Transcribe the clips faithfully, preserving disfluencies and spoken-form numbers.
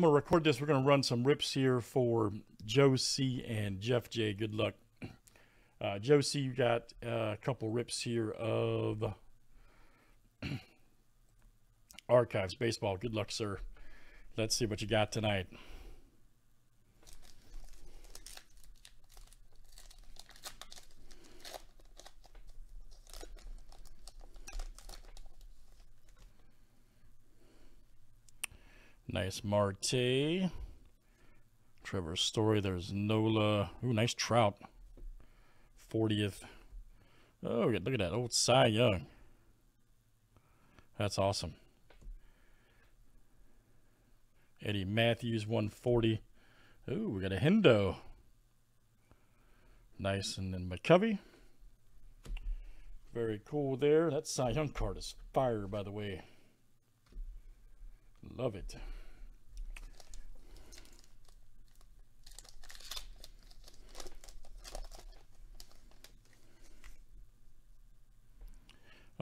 I'm going to record this. We're going to run some rips here for Joe C and Jeff J. Good luck. Uh, Joe C, you got uh, a couple rips here of Archives Baseball. Good luck, sir. Let's see what you got tonight. Nice Marte. Trevor Story. There's Nola. Ooh, nice Trout. fortieth. Oh, look at that. Old Cy Young. That's awesome. Eddie Matthews, one forty. Ooh, we got a Hindo. Nice. And then McCovey. Very cool there. That Cy Young card is fire, by the way. Love it.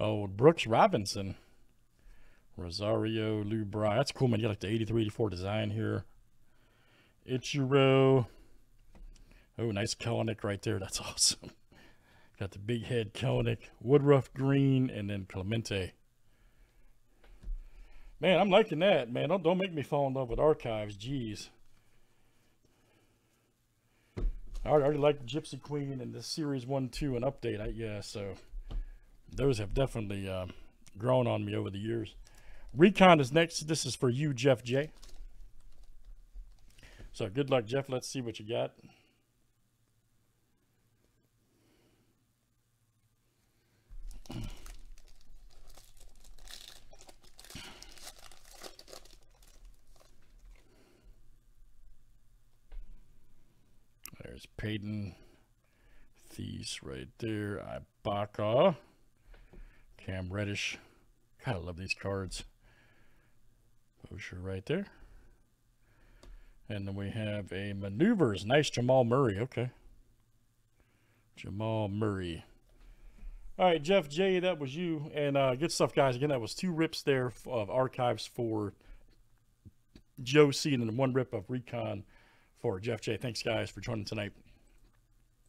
Oh, Brooks Robinson, Rosario, Lou Brock. That's cool, man. You got like the eighty-three eighty-four design here. Ichiro. Oh, nice Kalenick right there. That's awesome. Got the big head Kalenick, Woodruff green, and then Clemente. Man, I'm liking that, man. Don't, don't make me fall in love with Archives. Jeez. I already like Gypsy Queen and the Series one, two, and Update. I, yeah, so... those have definitely uh, grown on me over the years. Recon is next. This is for you, Jeff J. So good luck, Jeff. Let's see what you got. There's Peyton Thies right there. Ibaka. Cam Reddish. God, I love these cards. Posher right there. And then we have a Maneuvers. Nice Jamal Murray. Okay. Jamal Murray. All right, Jeff J, that was you. And uh, good stuff, guys. Again, that was two rips there of Archives for Joe C and then one rip of Recon for Jeff J. Thanks, guys, for joining tonight.